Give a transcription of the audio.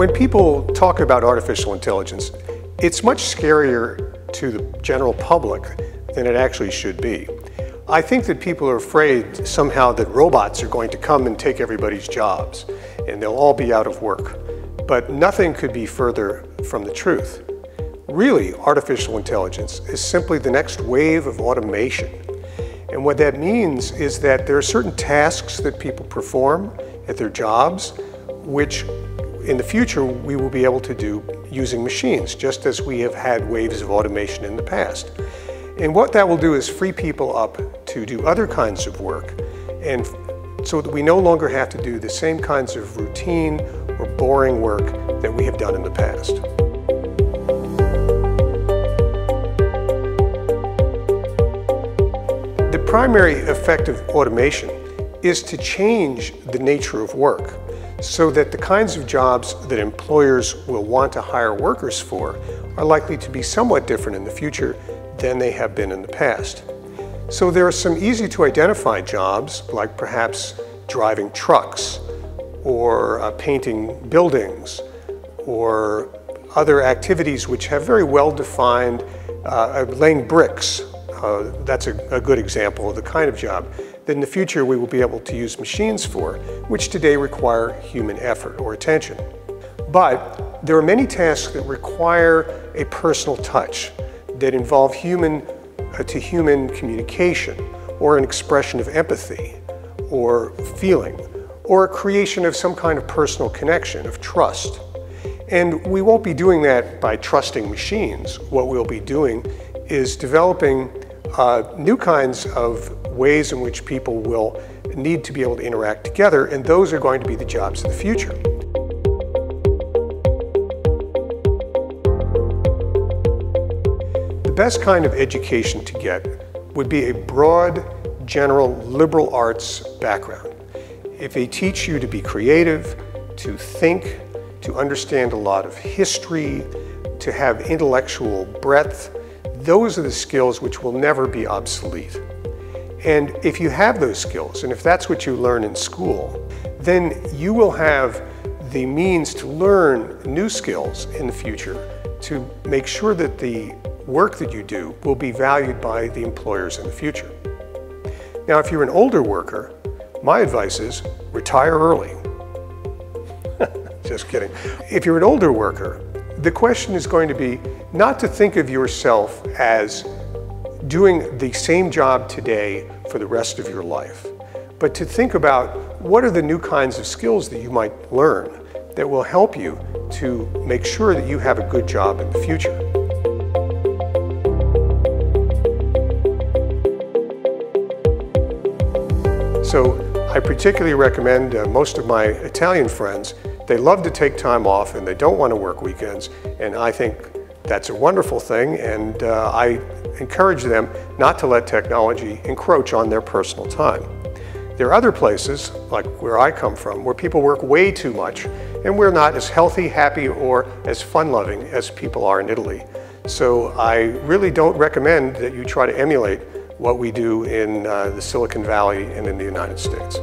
When people talk about artificial intelligence, it's much scarier to the general public than it actually should be. I think that people are afraid somehow that robots are going to come and take everybody's jobs and they'll all be out of work. But nothing could be further from the truth. Really, artificial intelligence is simply the next wave of automation. And what that means is that there are certain tasks that people perform at their jobs, which in the future we will be able to do using machines, just as we have had waves of automation in the past. And what that will do is free people up to do other kinds of work, and so that we no longer have to do the same kinds of routine or boring work that we have done in the past. The primary effect of automation is to change the nature of work so that the kinds of jobs that employers will want to hire workers for are likely to be somewhat different in the future than they have been in the past. So there are some easy to identify jobs, like perhaps driving trucks or painting buildings or other activities which have very well-defined, laying bricks. That's a good example of the kind of job that in the future we will be able to use machines for, which today require human effort or attention. But there are many tasks that require a personal touch, that involve human-to-human communication, or an expression of empathy, or feeling, or a creation of some kind of personal connection, of trust. And we won't be doing that by trusting machines. What we'll be doing is developing new kinds of ways in which people will need to be able to interact together, and those are going to be the jobs of the future. The best kind of education to get would be a broad, general liberal arts background. If they teach you to be creative, to think, to understand a lot of history, to have intellectual breadth, those are the skills which will never be obsolete. And if you have those skills, and if that's what you learn in school, then you will have the means to learn new skills in the future to make sure that the work that you do will be valued by the employers in the future. Now, if you're an older worker, my advice is retire early. Just kidding. If you're an older worker, the question is going to be not to think of yourself as doing the same job today for the rest of your life, but to think about what are the new kinds of skills that you might learn that will help you to make sure that you have a good job in the future. So I particularly recommend most of my Italian friends. They love to take time off and they don't want to work weekends, and I think that's a wonderful thing, and I encourage them not to let technology encroach on their personal time. There are other places, like where I come from, where people work way too much, and we're not as healthy, happy, or as fun-loving as people are in Italy. So I really don't recommend that you try to emulate what we do in the Silicon Valley and in the United States.